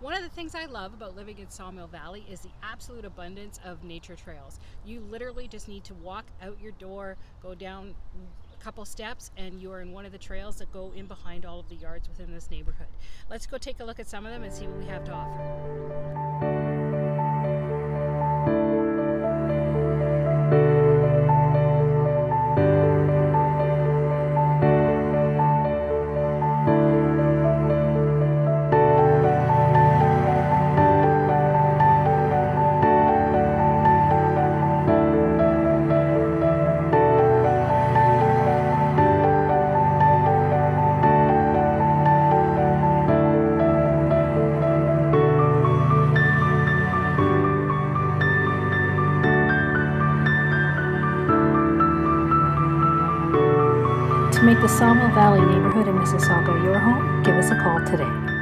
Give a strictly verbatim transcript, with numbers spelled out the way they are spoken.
One of the things I love about living in Sawmill Valley is the absolute abundance of nature trails. You literally just need to walk out your door, go down a couple steps, and you're in one of the trails that go in behind all of the yards within this neighborhood. Let's go take a look at some of them and see what we have to offer. To make the Sawmill Valley neighborhood in Mississauga your home, give us a call today.